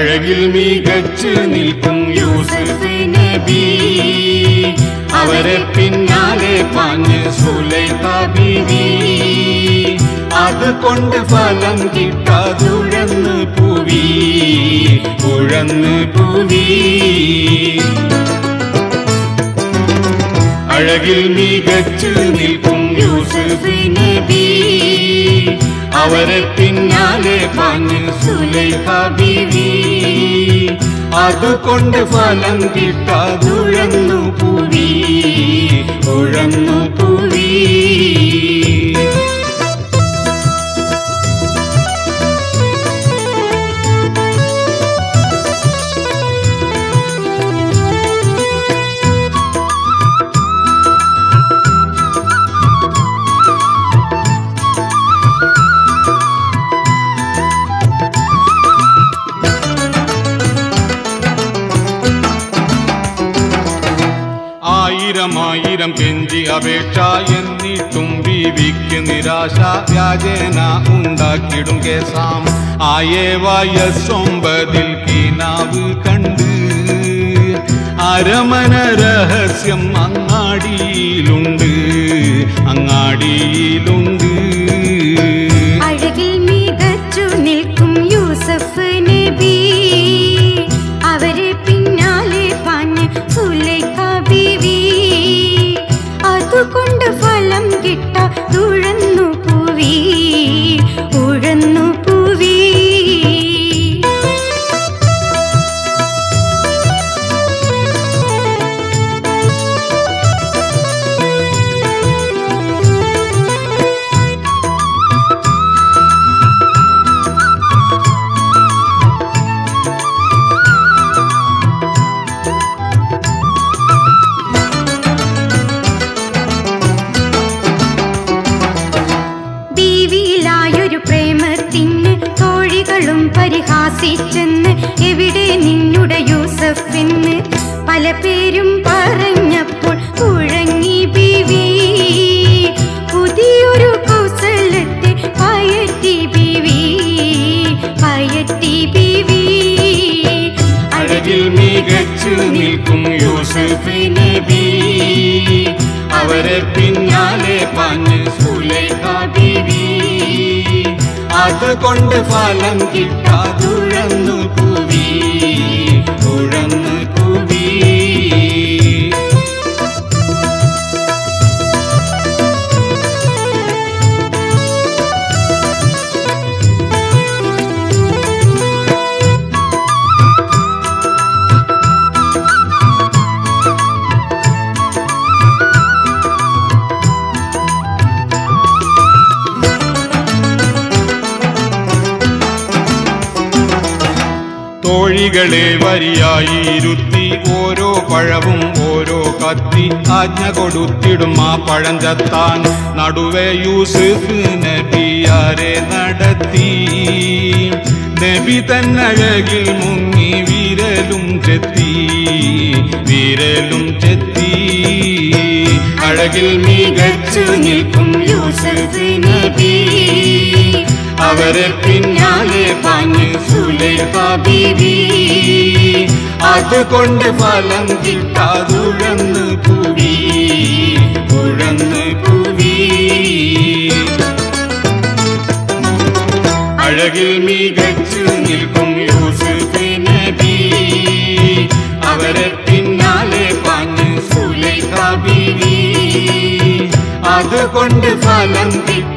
അഴകിൽ മികച്ചു നിൽക്കും യൂസഫ് നബി അവരെ പിന്നാലെ പാഞ്ഞ് സുലൈഖാ ബീവി അതുകൊണ്ട് ഫലം കിട്ടാതുഴന്ന് പൂവി ഉഴന്ന് പൂവി അഴകിൽ മികച്ചു നിൽക്കും യൂസഫ് നബി അവരെ പിന്നാലെ പാഞ്ഞ് സുലൈഖാ ബീവി അതുകൊണ്ട് ഫലം കിട്ടാതുഴന്നു പൂവി ഉഴന്നു പൂവി ായിരം കെഞ്ചി അപേക്ഷ എന്നിട്ടും ബീവിക്ക് നിരാശ വ്യാജേന ഉണ്ടാക്കിടും കേസാം ആയേ വയസ്സൊമ്പതിൽ കിനാവ് കണ്ട് അരമന രഹസ്യം അങ്ങാടിയിലുണ്ട് അങ്ങാടിയിലുണ്ട് അഴകിൽ മികച്ചു നിൽക്കും യൂസഫ് നബി അവരെ പിന്നാലെ പാഞ്ഞ് സുലൈഖാ ബീവി കൊണ്ട് ഫലം കിട്ടാ തുഴന്നു പൂവി ഉഴന്നു പൂവി പരിഹാസിച്ചെന്ന് എവിടെ നിന്നുടെ യൂസഫെന്ന് പല പേരും പറഞ്ഞപ്പോൾ കുഴങ്ങി ബീവി പുതിയൊരു കൗസലത്തെ പയറ്റി ബീവി പയറ്റി ബീവി അഴകിൽ മികച്ചു നിൽക്കും യൂസഫ് നബി അവരെ പിന്നാലെ പാഞ്ഞ് സുലൈഖാ ബീവി അതുകൊണ്ട് ഫലം കിട്ടാതുഴന്നു പൂവി ഉഴന്നു പൂവി കളെ വരിയായി ഇരുത്തി ഓരോ പഴവും ഓരോ കത്തി ആജ്ഞ കൊടുത്തിടും ആ പഴഞ്ചത്താൻ നടുവേ യൂസഫ് നബിയാരെ നടത്തി നബി തന്നഴകിൽ മുങ്ങി വിരലും ചെത്തി വിരലും ചെത്തി അഴകിൽ മികച്ചു നിൽക്കും യൂസഫ് നബി അവരെ പിന്നാലെ പാഞ്ഞ് സുലൈഖാ ബീവി അതുകൊണ്ട് ഫലം കിട്ടാതുഴന്ന് പൂവി ഉഴന്ന് പൂവി അഴകിൽ മികച്ചു നിൽക്കും യൂസഫ് നബി അവരെ പിന്നാലെ പാഞ്ഞ് സുലൈഖാ ബീവി അതുകൊണ്ട് ഫലം